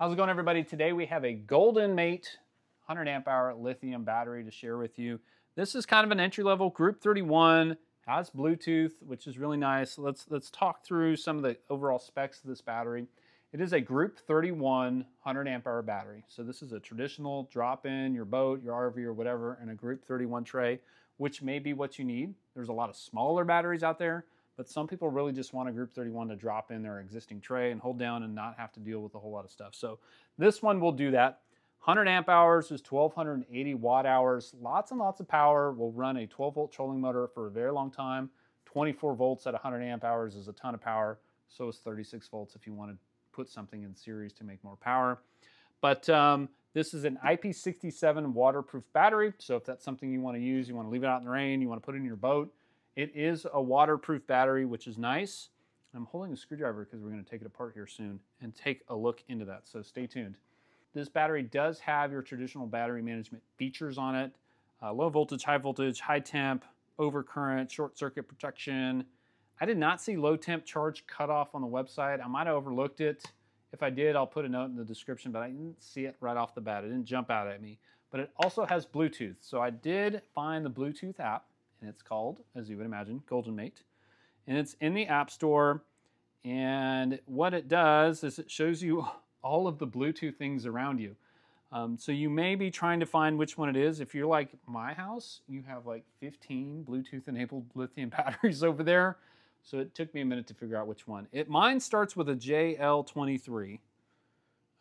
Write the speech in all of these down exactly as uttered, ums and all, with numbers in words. How's it going, everybody? Today we have a GoldenMate one hundred amp hour lithium battery to share with you. This is kind of an entry-level group thirty-one, has Bluetooth, which is really nice. Let's, let's talk through some of the overall specs of this battery. It is a group thirty-one one hundred amp hour battery. So this is a traditional drop-in, your boat, your R V, or whatever, and a group thirty-one tray, which may be what you need. There's a lot of smaller batteries out there, but some people really just want a group thirty-one to drop in their existing tray and hold down and not have to deal with a whole lot of stuff. So this one will do that. one hundred amp hours is twelve eighty watt hours. Lots and lots of power. Will run a twelve volt trolling motor for a very long time. twenty-four volts at one hundred amp hours is a ton of power. So is thirty-six volts if you want to put something in series to make more power. But um, this is an I P sixty-seven waterproof battery. So if that's something you want to use, you want to leave it out in the rain, you want to put it in your boat, it is a waterproof battery, which is nice. I'm holding a screwdriver because we're going to take it apart here soon and take a look into that, so stay tuned. This battery does have your traditional battery management features on it. Uh, low voltage, high voltage, high temp, overcurrent, short circuit protection. I did not see low temp charge cutoff on the website. I might have overlooked it. If I did, I'll put a note in the description, but I didn't see it right off the bat. It didn't jump out at me. But it also has Bluetooth, so I did find the Bluetooth app. And it's called, as you would imagine, GoldenMate. And it's in the App Store. And what it does is it shows you all of the Bluetooth things around you. Um, so you may be trying to find which one it is. If you're like my house, you have like fifteen Bluetooth-enabled lithium batteries over there. So it took me a minute to figure out which one. It mine starts with a J L twenty-three.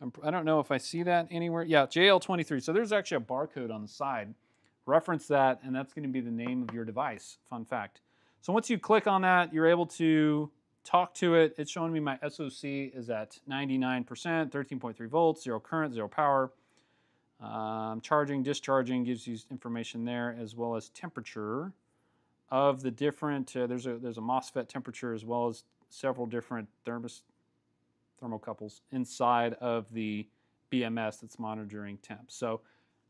I'm, I don't know if I see that anywhere. Yeah, J L twenty-three. So there's actually a barcode on the side. Reference that, and that's going to be the name of your device. Fun fact. So once you click on that, you're able to talk to it. It's showing me my S O C is at ninety-nine percent, thirteen point three volts, zero current, zero power. Um, charging, discharging gives you information there, as well as temperature of the different. Uh, there's a there's a MOSFET temperature, as well as several different thermos thermocouples inside of the B M S that's monitoring temp. So.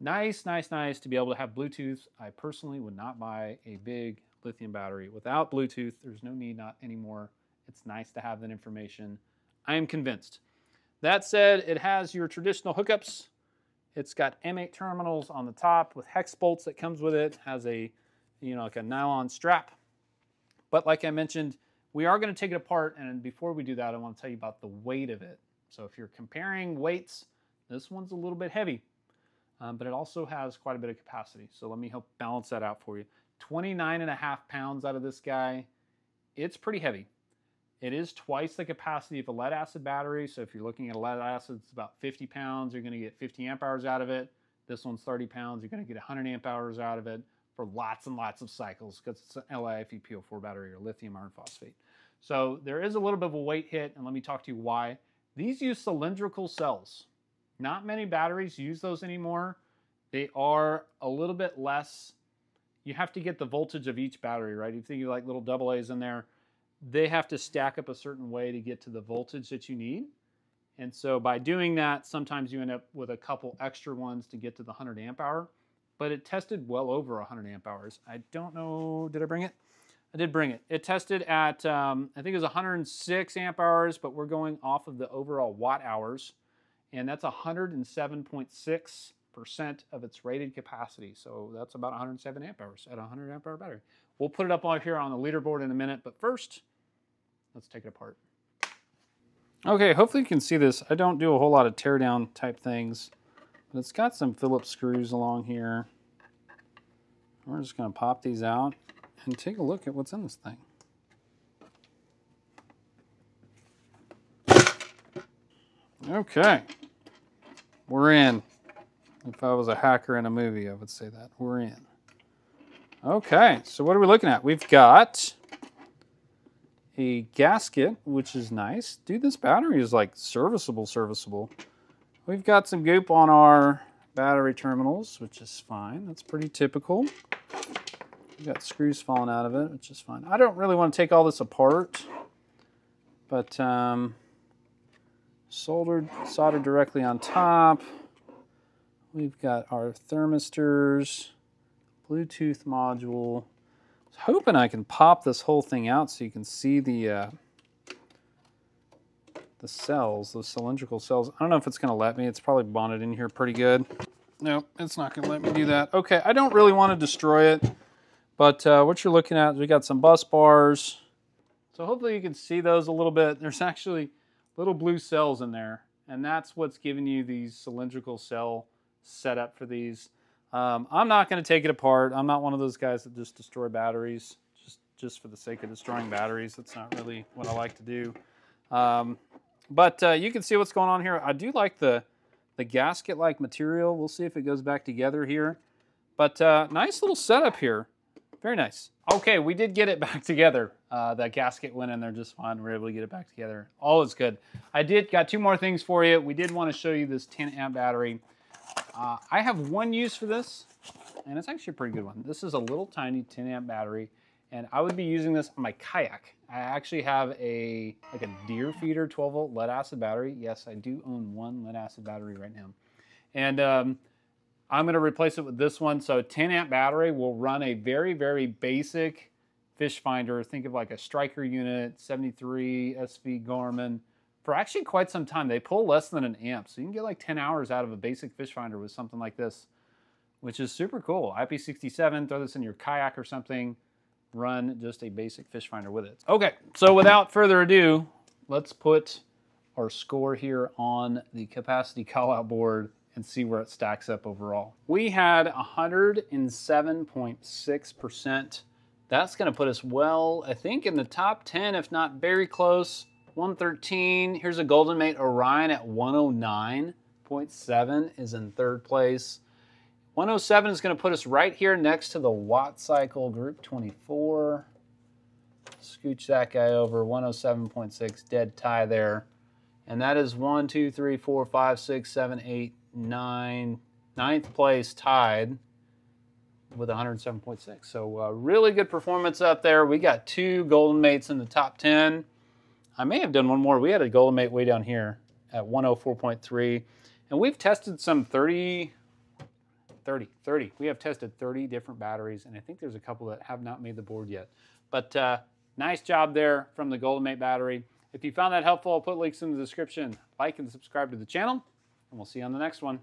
Nice, nice, nice to be able to have Bluetooth. I personally would not buy a big lithium battery without Bluetooth. There's no need not anymore. It's nice to have that information. I am convinced. That said, it has your traditional hookups. It's got M eight terminals on the top with hex bolts that comes with it. Has a, you know, like a nylon strap. But like I mentioned, we are going to take it apart. And before we do that, I want to tell you about the weight of it. So if you're comparing weights, this one's a little bit heavy. Um, but it also has quite a bit of capacity. So let me help balance that out for you. twenty-nine and a half pounds out of this guy. It's pretty heavy. It is twice the capacity of a lead acid battery. So if you're looking at a lead acid, it's about fifty pounds. You're going to get fifty amp hours out of it. This one's thirty pounds. You're going to get one hundred amp hours out of it for lots and lots of cycles because it's an LiFePO four battery or lithium iron phosphate. So there is a little bit of a weight hit. And let me talk to you why. These use cylindrical cells. Not many batteries use those anymore. They are a little bit less. You have to get the voltage of each battery, right? You think you like little double A's in there. They have to stack up a certain way to get to the voltage that you need. And so by doing that, sometimes you end up with a couple extra ones to get to the one hundred amp hour. But it tested well over one hundred amp hours. I don't know, did I bring it? I did bring it. It tested at, um, I think it was one hundred six amp hours, but we're going off of the overall watt hours. And that's one hundred seven point six percent of its rated capacity. So that's about one hundred seven amp hours at a one hundred amp hour battery. We'll put it up on here on the leaderboard in a minute, but first, let's take it apart. Okay, hopefully you can see this. I don't do a whole lot of teardown type things, but it's got some Phillips screws along here. We're just gonna pop these out and take a look at what's in this thing. Okay. We're in. If I was a hacker in a movie, I would say that. We're in. Okay, so what are we looking at? We've got a gasket, which is nice. Dude, this battery is like serviceable, serviceable. We've got some goop on our battery terminals, which is fine. That's pretty typical. We've got screws falling out of it, which is fine. I don't really want to take all this apart, but um, soldered, soldered directly on top. We've got our thermistors, Bluetooth module. I was hoping I can pop this whole thing out so you can see the uh, the cells, those cylindrical cells. I don't know if it's going to let me. It's probably bonded in here pretty good. No, it's not going to let me do that. Okay, I don't really want to destroy it, but uh, what you're looking at, we got some bus bars. So hopefully you can see those a little bit. There's actually little blue cells in there, and that's what's giving you these cylindrical cell setup for these. Um, I'm not going to take it apart. I'm not one of those guys that just destroy batteries just, just for the sake of destroying batteries. That's not really what I like to do. Um, but uh, you can see what's going on here. I do like the, the gasket-like material. We'll see if it goes back together here. But uh, nice little setup here. Very nice. Okay, we did get it back together. Uh, that gasket went in there just fine. We were able to get it back together. All is good. I did got two more things for you. We did want to show you this ten amp battery. Uh, I have one use for this, and it's actually a pretty good one. This is a little tiny ten amp battery, and I would be using this on my kayak. I actually have a like a deer feeder twelve volt lead acid battery. Yes, I do own one lead acid battery right now. And um, I'm gonna replace it with this one. So a ten amp battery will run a very, very basic fish finder. Think of like a Striker unit, seventy-three S V Garmin. For actually quite some time, they pull less than an amp. So you can get like ten hours out of a basic fish finder with something like this, which is super cool. I P sixty-seven, throw this in your kayak or something, run just a basic fish finder with it. Okay, so without further ado, let's put our score here on the capacity callout board and see where it stacks up overall. We had one hundred seven point six percent. That's gonna put us well, I think, in the top ten, if not very close. one thirteen. Here's a GoldenMate Orion at one oh nine point seven is in third place. one oh seven is going to put us right here next to the Watt Cycle Group twenty-four. Scooch that guy over. one oh seven point six, dead tie there. And that is one, two, three, four, five, six, seven, eight, nine. Ninth place tied with one oh seven point six. So uh, really good performance up there. We got two GoldenMates in the top ten. I may have done one more. We had a GoldenMate way down here at one oh four point three. And we've tested some thirty, thirty, thirty. We have tested thirty different batteries, and I think there's a couple that have not made the board yet. But uh, nice job there from the GoldenMate battery. If you found that helpful, I'll put links in the description. Like and subscribe to the channel, and we'll see you on the next one.